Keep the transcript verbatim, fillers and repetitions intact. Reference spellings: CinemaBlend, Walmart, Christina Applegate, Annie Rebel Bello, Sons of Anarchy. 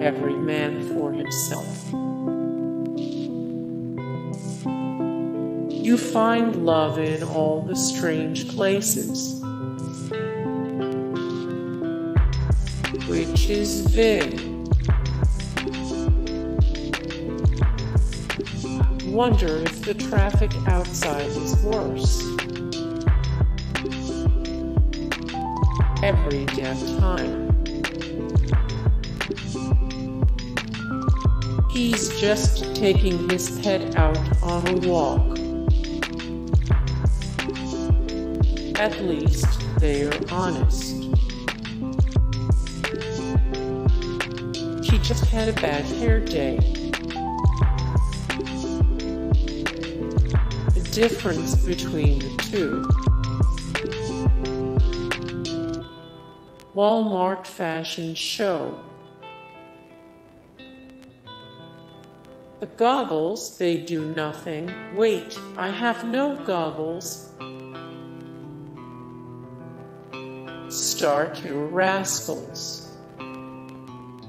Every man for himself. You find love in all the strange places, which is big. Wonder if the traffic outside is worse. Every damn time. He's just taking his pet out on a walk. At least they're honest. She just had a bad hair day. The difference between the two. Walmart fashion show. The goggles, they do nothing. Wait, I have no goggles. Start, you rascals.